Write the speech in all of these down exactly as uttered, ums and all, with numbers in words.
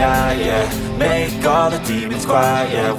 night, yeah. Make all the demons quiet, yeah.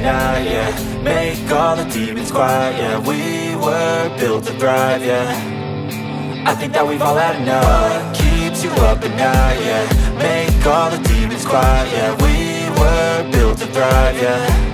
Night, yeah. Make all the demons quiet, yeah. We were built to thrive, yeah. I think that we've all had enough. What keeps you up at night, yeah. Make all the demons quiet, yeah. We were built to thrive, yeah.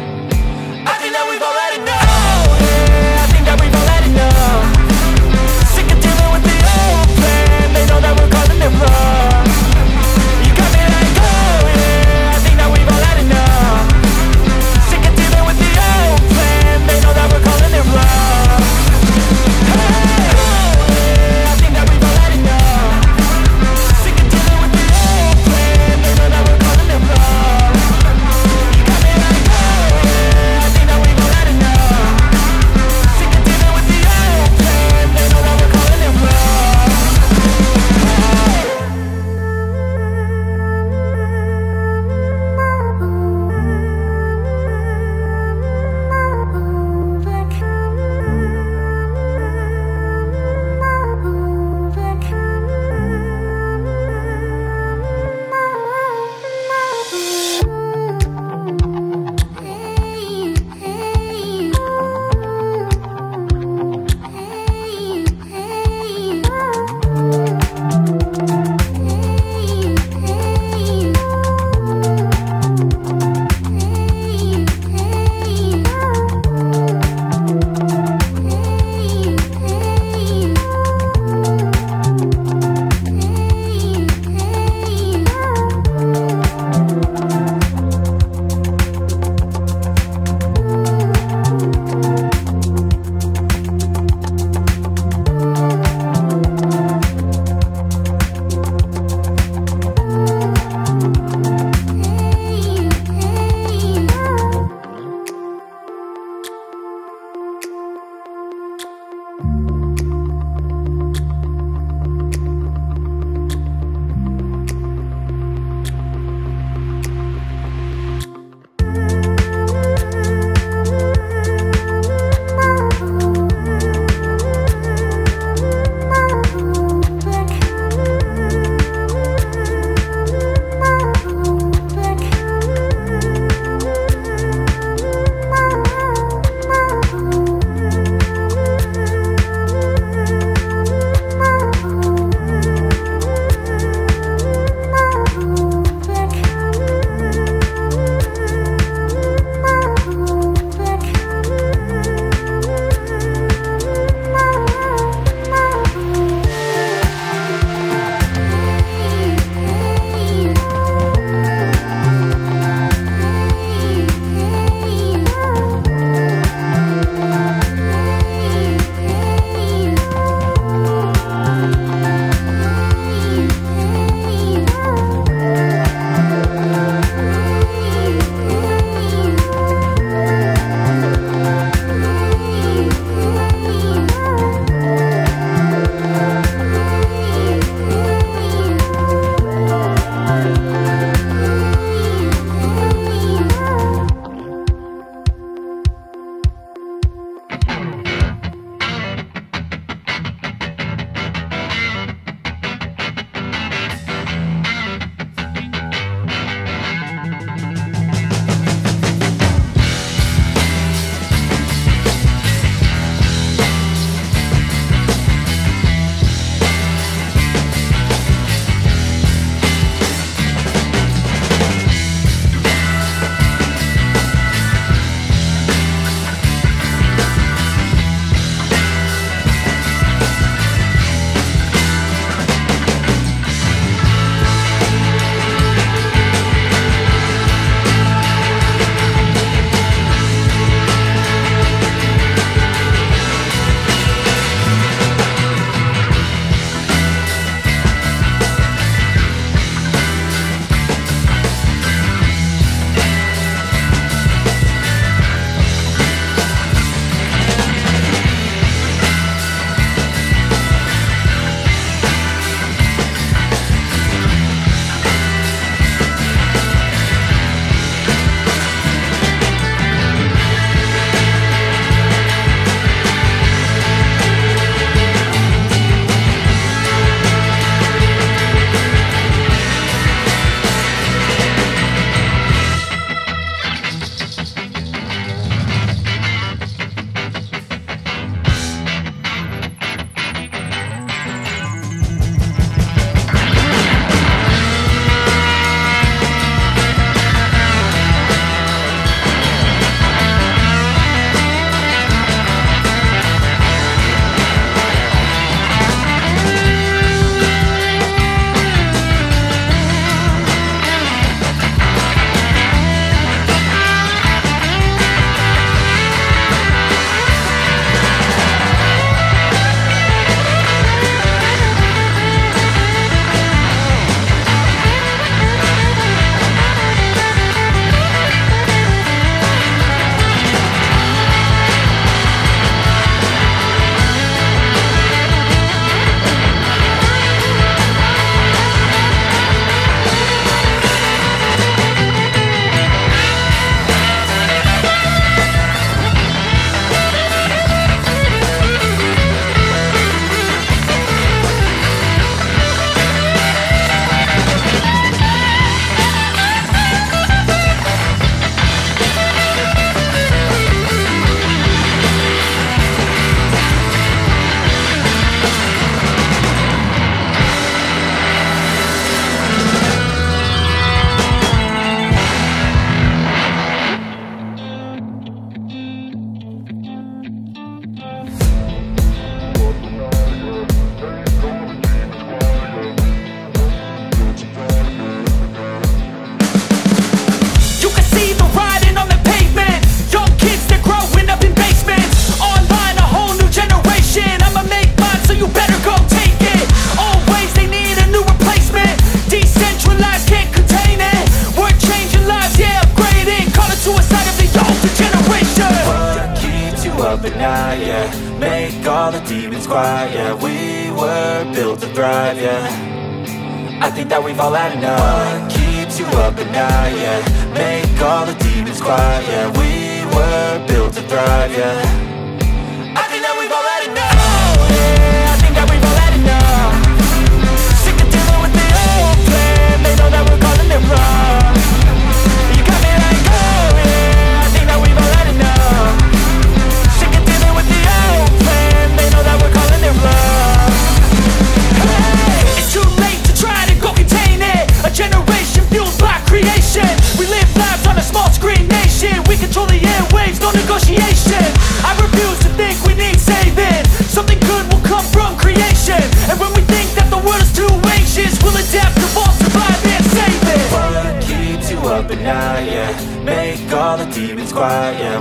up at night, yeah. Make all the demons quiet, yeah. We were built to thrive, yeah. I think that we've all had enough. What keeps you up at night, yeah. Make all the demons quiet, yeah. We were built to thrive, yeah. Up at night, yeah. Make all the demons quiet, yeah.